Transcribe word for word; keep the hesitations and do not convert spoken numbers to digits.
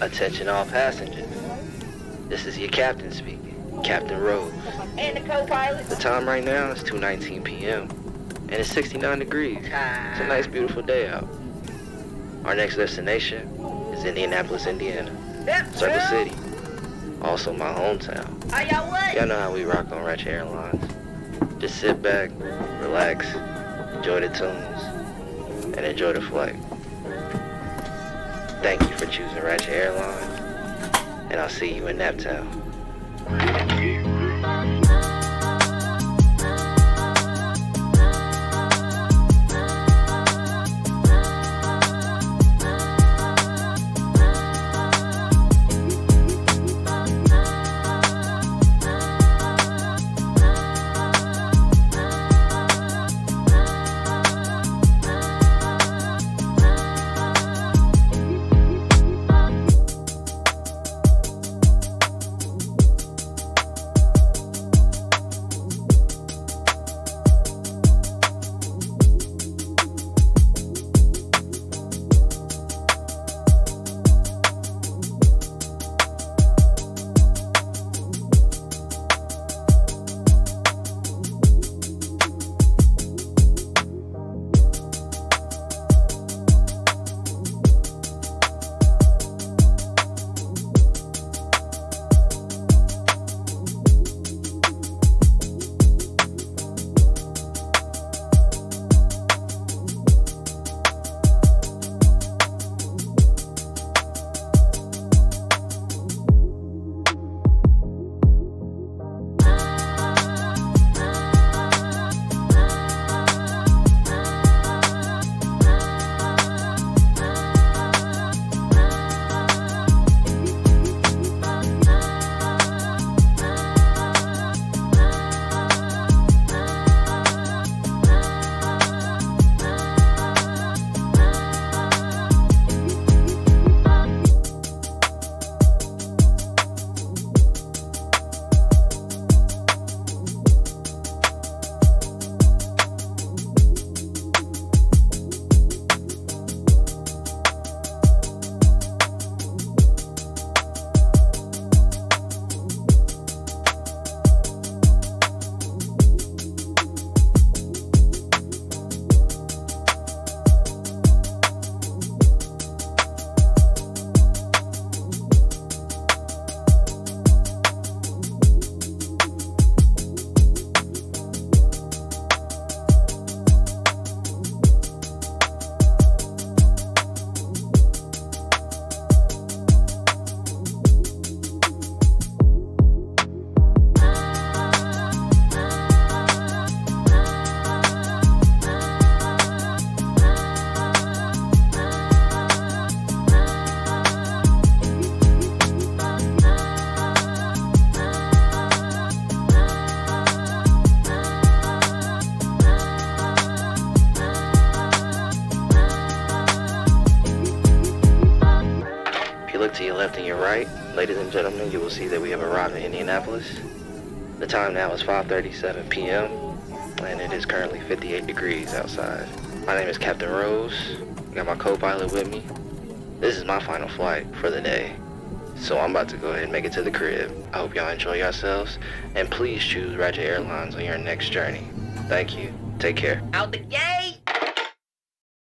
Attention all passengers. This is your captain speaking, Captain Rhodes. And the co-pilot. The time right now is two nineteen p m and it's sixty-nine degrees. It's a nice, beautiful day out. Our next destination is Indianapolis, Indiana. Yep, Circle girl. City, also my hometown. Y'all know how we rock on Ratchet Airlines. Just sit back, relax, enjoy the tunes, and enjoy the flight. Thank you for choosing Ratchet Airlines, and I'll see you in NapTown. To your left and your right, ladies and gentlemen, you will see that we have arrived in Indianapolis. The time now is five thirty-seven p m and it is currently fifty-eight degrees outside. My name is Captain Rose. I got my co-pilot with me. This is my final flight for the day, so I'm about to go ahead and make it to the crib. I hope y'all enjoy yourselves, and please choose Ratchet Airlines on your next journey. Thank you. Take care. Out the gate!